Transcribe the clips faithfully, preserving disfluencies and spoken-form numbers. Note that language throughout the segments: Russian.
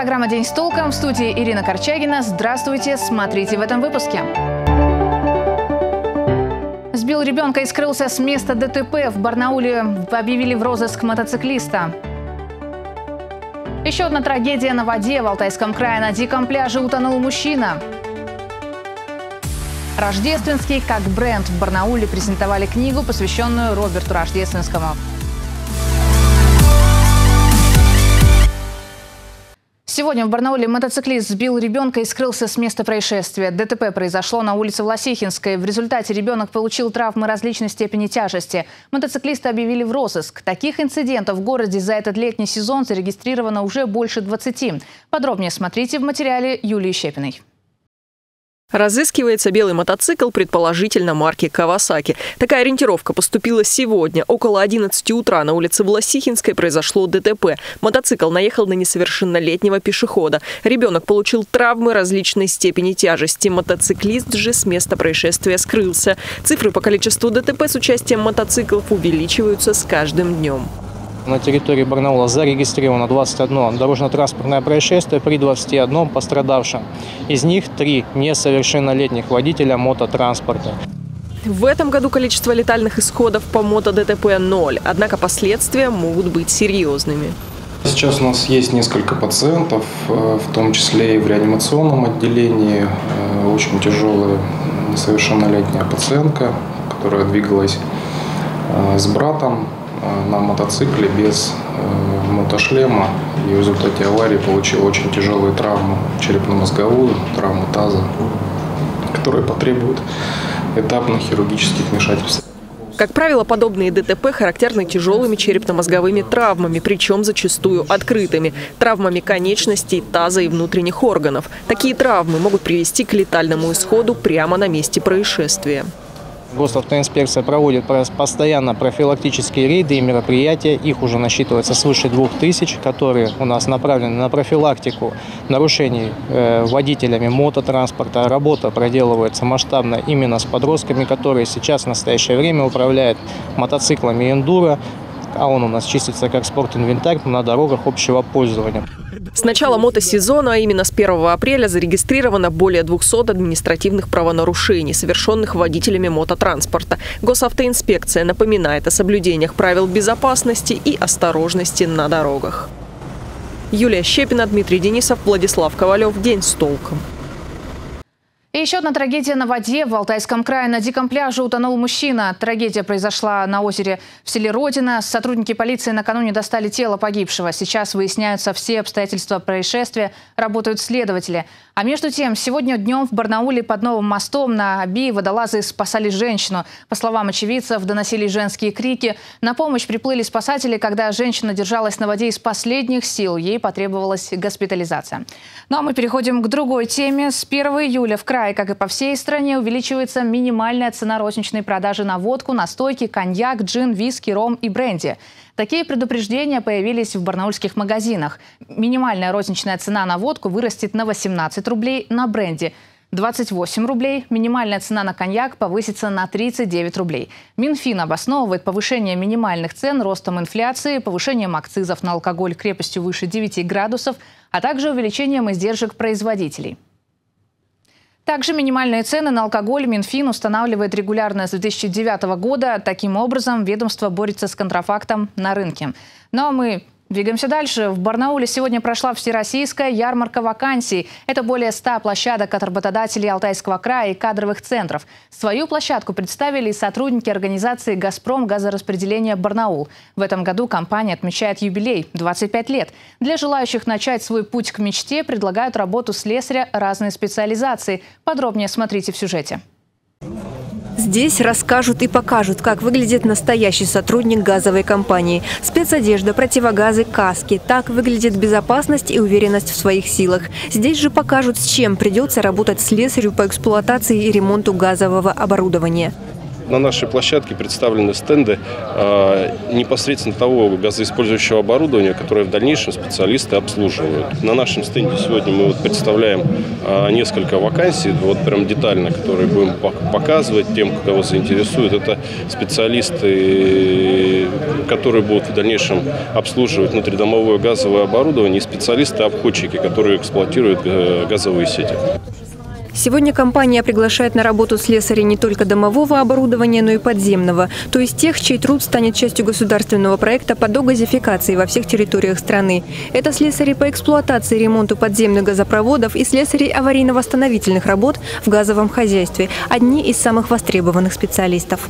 программа «День с толком». В студии Ирина Корчагина. Здравствуйте. Смотрите в этом выпуске. Сбил ребенка и скрылся с места ДТП. В Барнауле объявили в розыск мотоциклиста. Еще одна трагедия на воде. В Алтайском крае на диком пляже утонул мужчина. Рождественский как бренд. В Барнауле презентовали книгу, посвященную Роберту Рождественскому. Сегодня в Барнауле мотоциклист сбил ребенка и скрылся с места происшествия. ДТП произошло на улице Власихинской. В результате ребенок получил травмы различной степени тяжести. Мотоциклиста объявили в розыск. Таких инцидентов в городе за этот летний сезон зарегистрировано уже больше двадцати. Подробнее смотрите в материале Юлии Щепиной. Разыскивается белый мотоцикл, предположительно марки «Кавасаки». Такая ориентировка поступила сегодня. Около одиннадцати утра на улице Власихинской произошло ДТП. Мотоцикл наехал на несовершеннолетнего пешехода. Ребенок получил травмы различной степени тяжести. Мотоциклист же с места происшествия скрылся. Цифры по количеству ДТП с участием мотоциклов увеличиваются с каждым днем. На территории Барнаула зарегистрировано двадцать одно дорожно-транспортное происшествие при двадцати одном пострадавшем. Из них три несовершеннолетних водителя мототранспорта. В этом году количество летальных исходов по мото-ДТП ноль, однако последствия могут быть серьезными. Сейчас у нас есть несколько пациентов, в том числе и в реанимационном отделении. Очень тяжелая несовершеннолетняя пациентка, которая двигалась с братом на мотоцикле без э, мотошлема, и в результате аварии получил очень тяжелые травмы, черепно-мозговую, травму таза, которые потребуют этапных хирургических вмешательств. Как правило, подобные ДТП характерны тяжелыми черепно-мозговыми травмами, причем зачастую открытыми, травмами конечностей, таза и внутренних органов. Такие травмы могут привести к летальному исходу прямо на месте происшествия. Госавтоинспекция проводит постоянно профилактические рейды и мероприятия. Их уже насчитывается свыше двух тысяч, которые у нас направлены на профилактику нарушений водителями мототранспорта. Работа проделывается масштабно именно с подростками, которые сейчас в настоящее время управляют мотоциклами эндуро. А он у нас чистится как спортинвентарь на дорогах общего пользования. С начала мотосезона, а именно с первого апреля, зарегистрировано более двухсот административных правонарушений, совершенных водителями мототранспорта. Госавтоинспекция напоминает о соблюдениях правил безопасности и осторожности на дорогах. Юлия Щепина, Дмитрий Денисов, Владислав Ковалев. День с толком. И еще одна трагедия на воде. В Алтайском крае на диком пляже утонул мужчина. Трагедия произошла на озере в селе Родина. Сотрудники полиции накануне достали тело погибшего. Сейчас выясняются все обстоятельства происшествия, работают следователи. А между тем, сегодня днем в Барнауле под Новым мостом на Оби водолазы спасали женщину. По словам очевидцев, доносились женские крики. На помощь приплыли спасатели, когда женщина держалась на воде из последних сил. Ей потребовалась госпитализация. Ну а мы переходим к другой теме. С первого июля в крае, как и по всей стране, увеличивается минимальная цена розничной продажи на водку, настойки, коньяк, джин, виски, ром и бренди. Такие предупреждения появились в барнаульских магазинах. Минимальная розничная цена на водку вырастет на восемнадцать рублей, на бренди – двадцать восемь рублей. Минимальная цена на коньяк повысится на тридцать девять рублей. Минфин обосновывает повышение минимальных цен ростом инфляции, повышением акцизов на алкоголь крепостью выше девяти градусов, а также увеличением издержек производителей. Также минимальные цены на алкоголь Минфин устанавливает регулярно с две тысячи девятого года. Таким образом, ведомство борется с контрафактом на рынке. Ну а мы двигаемся дальше. В Барнауле сегодня прошла всероссийская ярмарка вакансий. Это более ста площадок от работодателей Алтайского края и кадровых центров. Свою площадку представили и сотрудники организации «Газпром газораспределение Барнаул». В этом году компания отмечает юбилей – двадцать пять лет. Для желающих начать свой путь к мечте предлагают работу слесаря разной специализации. Подробнее смотрите в сюжете. Здесь расскажут и покажут, как выглядит настоящий сотрудник газовой компании. Спецодежда, противогазы, каски. Так выглядит безопасность и уверенность в своих силах. Здесь же покажут, с чем придется работать слесарю по эксплуатации и ремонту газового оборудования. на нашей площадке представлены стенды непосредственно того газоиспользующего оборудования, которое в дальнейшем специалисты обслуживают. На нашем стенде сегодня мы вот представляем несколько вакансий, вот прям детально, которые будем показывать тем, кого заинтересует. Это специалисты, которые будут в дальнейшем обслуживать внутридомовое газовое оборудование, и специалисты-обходчики, которые эксплуатируют газовые сети. Сегодня компания приглашает на работу слесарей не только домового оборудования, но и подземного. То есть тех, чей труд станет частью государственного проекта по догазификации во всех территориях страны. Это слесари по эксплуатации и ремонту подземных газопроводов и слесари аварийно-восстановительных работ в газовом хозяйстве. Одни из самых востребованных специалистов.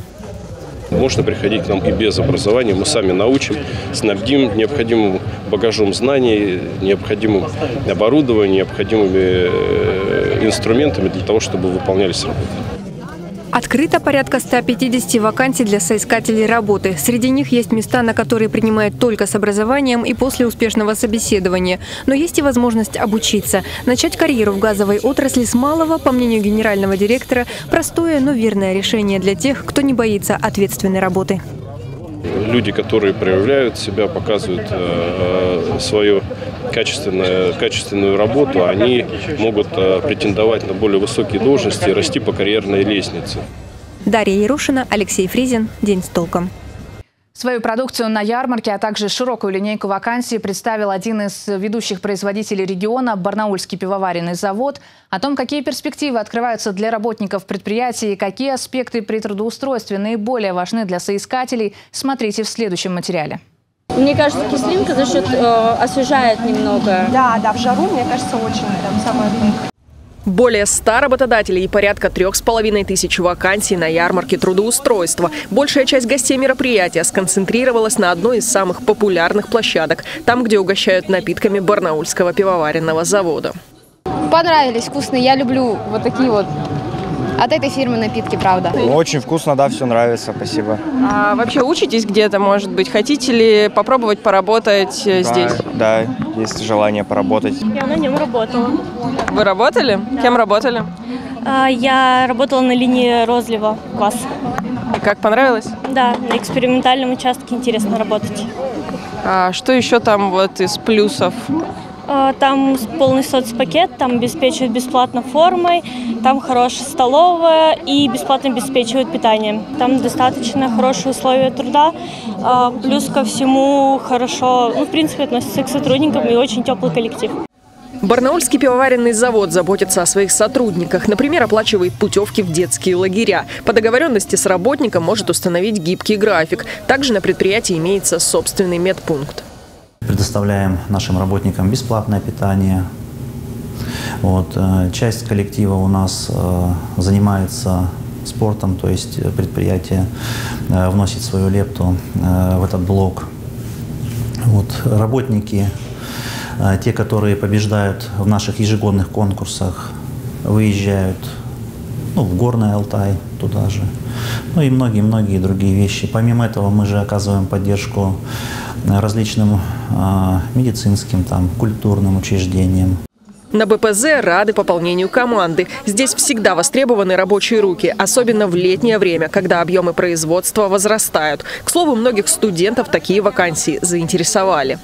Можно приходить к нам и без образования, мы сами научим, снабдим необходимым багажом знаний, необходимым оборудованием, необходимыми инструментами для того, чтобы выполнялись работы. Открыто порядка ста пятидесяти вакансий для соискателей работы. Среди них есть места, на которые принимают только с образованием и после успешного собеседования. Но есть и возможность обучиться. Начать карьеру в газовой отрасли с малого, по мнению генерального директора, простое, но верное решение для тех, кто не боится ответственной работы. Люди, которые проявляют себя, показывают э, свою качественную, качественную работу, они могут э, претендовать на более высокие должности и расти по карьерной лестнице. Дарья Ярушина, Алексей Фризин. День с толком. Свою продукцию на ярмарке, а также широкую линейку вакансий представил один из ведущих производителей региона – Барнаульский пивоваренный завод. О том, какие перспективы открываются для работников предприятий и какие аспекты при трудоустройстве наиболее важны для соискателей, смотрите в следующем материале. Мне кажется, кислинка за счет э, освежает немного. Да, да, в жару, мне кажется, очень там самое то. Более ста работодателей и порядка трех с половиной тысяч вакансий на ярмарке трудоустройства. Большая часть гостей мероприятия сконцентрировалась на одной из самых популярных площадок, там, где угощают напитками Барнаульского пивоваренного завода. Понравились, вкусные. Я люблю вот такие вот от этой фирмы напитки, правда. Очень вкусно, да, все нравится, спасибо. А вообще учитесь где-то, может быть? Хотите ли попробовать поработать да, здесь? Да, есть желание поработать. Я на нем работала. Вы работали? Да. Кем работали? А, я работала на линии розлива кваса. И как, понравилось? Да, на экспериментальном участке интересно работать. А что еще там вот из плюсов? Там полный соцпакет, там обеспечивают бесплатно формой, там хорошая столовая и бесплатно обеспечивают питанием. Там достаточно хорошие условия труда, плюс ко всему хорошо, ну, в принципе, относятся к сотрудникам и очень теплый коллектив. Барнаульский пивоваренный завод заботится о своих сотрудниках. Например, оплачивает путевки в детские лагеря. По договоренности с работником может установить гибкий график. Также на предприятии имеется собственный медпункт. Предоставляем нашим работникам бесплатное питание. Вот. Часть коллектива у нас занимается спортом, то есть предприятие вносит свою лепту в этот блок. Вот. Работники, те, которые побеждают в наших ежегодных конкурсах, выезжают ну, в Горный Алтай туда же. Ну и многие-многие другие вещи. Помимо этого мы же оказываем поддержку различным э, медицинским, там, культурным учреждениям. На БПЗ рады пополнению команды. Здесь всегда востребованы рабочие руки, особенно в летнее время, когда объемы производства возрастают. К слову, многих студентов такие вакансии заинтересовали.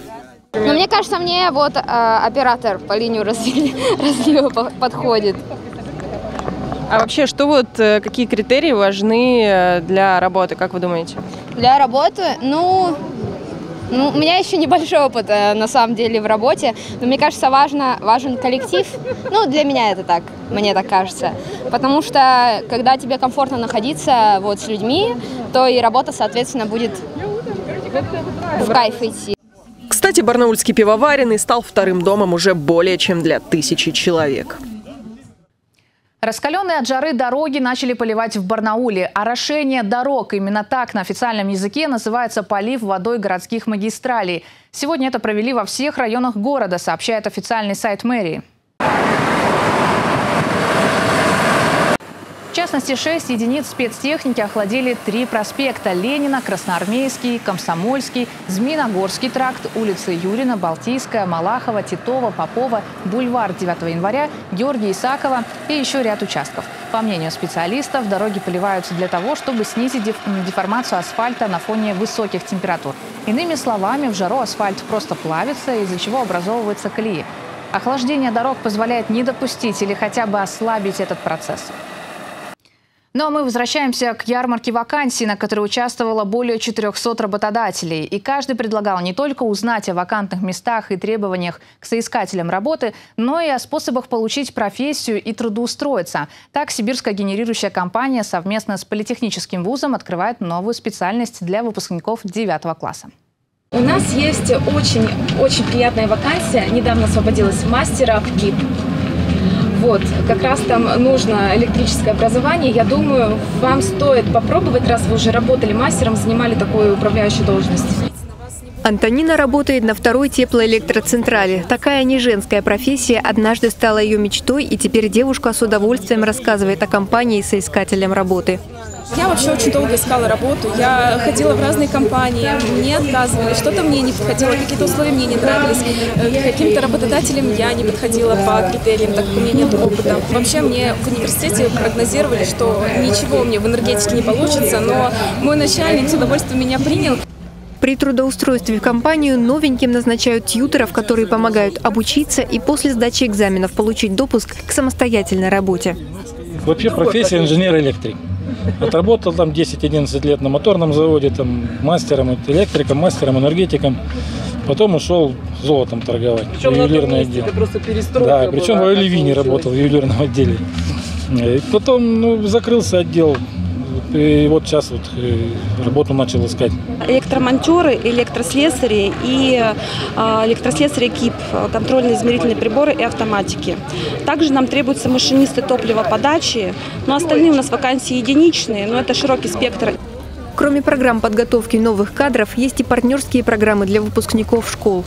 Но мне кажется, мне вот э, оператор по линию разлива подходит. А вообще, что вот, какие критерии важны для работы, как вы думаете? Для работы? Ну... Ну, у меня еще небольшой опыт, на самом деле, в работе, но мне кажется, важно, важен коллектив. Ну, для меня это так, мне так кажется. Потому что, когда тебе комфортно находиться вот с людьми, то и работа, соответственно, будет в кайф идти. Кстати, Барнаульский пивоваренный стал вторым домом уже более чем для тысячи человек. Раскаленные от жары дороги начали поливать в Барнауле. Орошение дорог – именно так на официальном языке называется полив водой городских магистралей. Сегодня это провели во всех районах города, сообщает официальный сайт мэрии. частности, шесть единиц спецтехники охладили три проспекта – Ленина, Красноармейский, Комсомольский, Змеиногорский тракт, улицы Юрина, Балтийская, Малахова, Титова, Попова, Бульвар девятого января, Георгия Исакова и еще ряд участков. По мнению специалистов, дороги поливаются для того, чтобы снизить деформацию асфальта на фоне высоких температур. Иными словами, в жару асфальт просто плавится, из-за чего образовываются колеи. Охлаждение дорог позволяет не допустить или хотя бы ослабить этот процесс. Ну а мы возвращаемся к ярмарке вакансий, на которой участвовало более четырёхсот работодателей. И каждый предлагал не только узнать о вакантных местах и требованиях к соискателям работы, но и о способах получить профессию и трудоустроиться. Так, сибирская генерирующая компания совместно с политехническим вузом открывает новую специальность для выпускников девятого класса. У нас есть очень-очень приятная вакансия. Недавно освободилась мастера в ГИП. Вот, как раз там нужно электрическое образование. Я думаю, вам стоит попробовать, раз вы уже работали мастером, занимали такую управляющую должность. Антонина работает на второй теплоэлектроцентрале. Такая неженская профессия однажды стала ее мечтой, и теперь девушка с удовольствием рассказывает о компании соискателям работы. Я вообще очень долго искала работу. Я ходила в разные компании, мне отказывали, что-то мне не подходило, какие-то условия мне не нравились, к каким-то работодателям я не подходила по критериям, так как у меня нет опыта. Вообще мне в университете прогнозировали, что ничего мне в энергетике не получится, но мой начальник с удовольствием меня принял. При трудоустройстве в компанию новеньким назначают тьюторов, которые помогают обучиться и после сдачи экзаменов получить допуск к самостоятельной работе. Вообще профессия инженер-электрик. Отработал там десять-одиннадцать лет на моторном заводе, там мастером, электриком, мастером, энергетиком. Потом ушел золотом торговать, причем ювелирное дело. Да, причем в Оливине работал в ювелирном отделе. И потом ну, закрылся отдел. И вот сейчас вот работу начал искать. Электромонтеры, электрослесари и электрослесари КИП, контрольно-измерительные приборы и автоматики. Также нам требуются машинисты топливоподачи, но остальные у нас вакансии единичные, но это широкий спектр. Кроме программ подготовки новых кадров, есть и партнерские программы для выпускников школ.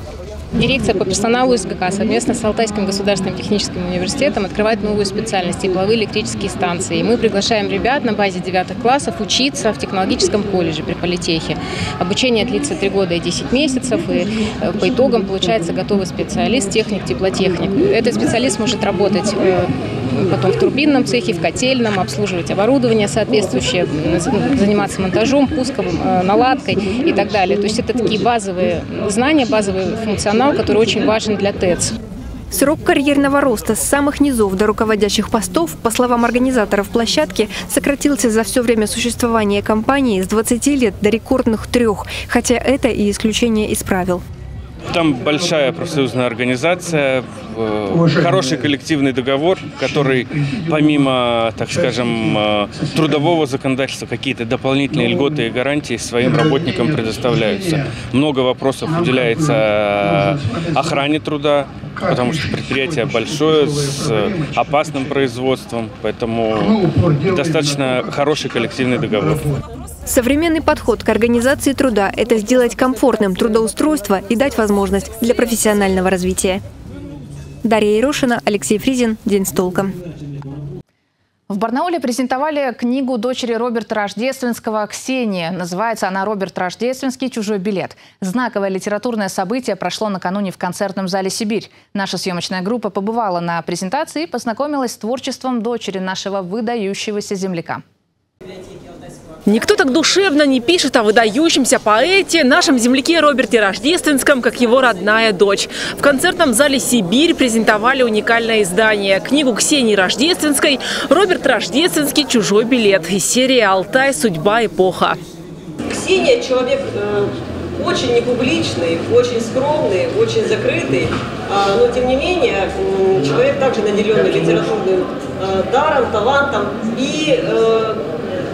Дирекция по персоналу СГК совместно с Алтайским государственным техническим университетом открывает новую специальность – тепловые электрические станции. И мы приглашаем ребят на базе девятых классов учиться в технологическом колледже при политехе. Обучение длится три года и десять месяцев, и по итогам получается готовый специалист, техник, теплотехник. Этот специалист может работать потом в турбинном цехе, в котельном, обслуживать оборудование соответствующее, заниматься монтажом, пуском, наладкой и так далее. То есть это такие базовые знания, базовые функционалы, который очень важен для ТЭЦ. Срок карьерного роста с самых низов до руководящих постов, по словам организаторов площадки, сократился за все время существования компании с двадцати лет до рекордных трех, хотя это и исключение из правил. Там большая профсоюзная организация, хороший коллективный договор, который помимо, так скажем, трудового законодательства какие-то дополнительные льготы и гарантии своим работникам предоставляются. Много вопросов уделяется охране труда, потому что предприятие большое, с опасным производством, поэтому достаточно хороший коллективный договор. Современный подход к организации труда – это сделать комфортным трудоустройство и дать возможность для профессионального развития. Дарья Ярушина, Алексей Фризин. День с толком. В Барнауле презентовали книгу дочери Роберта Рождественского «Ксении». Называется она «Роберт Рождественский. Чужой билет». Знаковое литературное событие прошло накануне в концертном зале «Сибирь». Наша съемочная группа побывала на презентации и познакомилась с творчеством дочери нашего выдающегося земляка. Никто так душевно не пишет о выдающемся поэте, нашем земляке Роберте Рождественском, как его родная дочь. В концертном зале «Сибирь» презентовали уникальное издание. Книгу Ксении Рождественской «Роберт Рождественский. Чужой билет» из серии «Алтай. Судьба. Эпоха». Ксения – человек э, очень непубличный, очень скромный, очень закрытый, э, но тем не менее э, человек также наделенный литературным э, даром, талантом и... Э,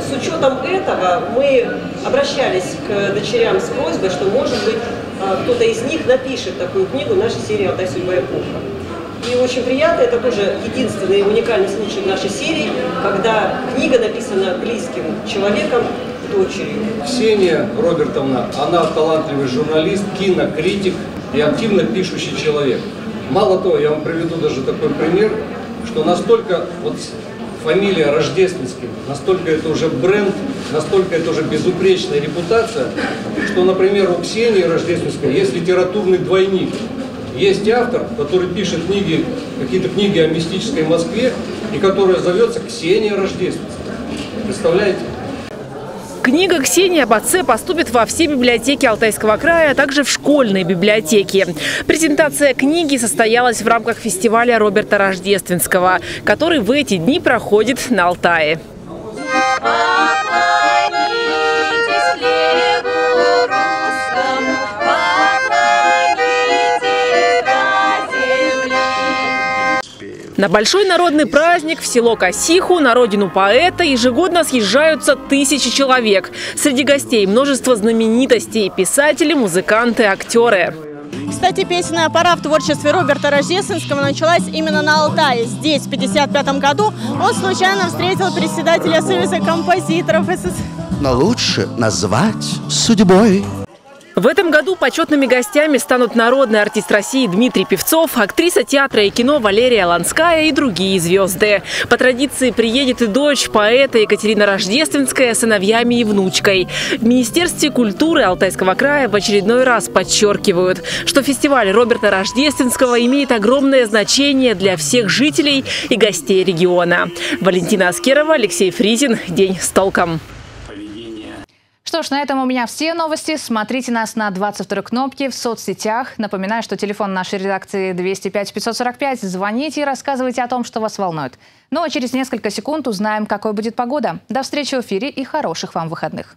С учетом этого мы обращались к дочерям с просьбой, что, может быть, кто-то из них напишет такую книгу в нашей серии «Алтай. Судьба. Эпоха». И очень приятно, это тоже единственный уникальный случай в нашей серии, когда книга написана близким человеком, дочерью. Ксения Робертовна, она талантливый журналист, кинокритик и активно пишущий человек. Мало того, я вам приведу даже такой пример, что настолько... вот фамилия Рождественский, настолько это уже бренд, настолько это уже безупречная репутация, что, например, у Ксении Рождественской есть литературный двойник. Есть автор, который пишет книги, какие-то книги о мистической Москве, и которая зовется Ксения Рождественская. Представляете? Книга Ксении Бацце поступит во все библиотеки Алтайского края, а также в школьные библиотеки. Презентация книги состоялась в рамках фестиваля Роберта Рождественского, который в эти дни проходит на Алтае. На большой народный праздник в село Косиху, на родину поэта, ежегодно съезжаются тысячи человек. Среди гостей множество знаменитостей – писатели, музыканты, актеры. Кстати, песенная пора в творчестве Роберта Рождественского началась именно на Алтае. Здесь, в тысяча девятьсот пятьдесят пятом году, он случайно встретил председателя Союза композиторов СССР. Но лучше назвать судьбой. В этом году почетными гостями станут народный артист России Дмитрий Певцов, актриса театра и кино Валерия Ланская и другие звезды. По традиции приедет и дочь поэта Екатерина Рождественская с сыновьями и внучкой. В Министерстве культуры Алтайского края в очередной раз подчеркивают, что фестиваль Роберта Рождественского имеет огромное значение для всех жителей и гостей региона. Валентина Аскерова, Алексей Фризин. День с толком. Что ж, на этом у меня все новости. Смотрите нас на двадцать второй кнопке в соцсетях. Напоминаю, что телефон нашей редакции двести пять пятьсот сорок пять. Звоните и рассказывайте о том, что вас волнует. Ну а через несколько секунд узнаем, какой будет погода. До встречи в эфире и хороших вам выходных.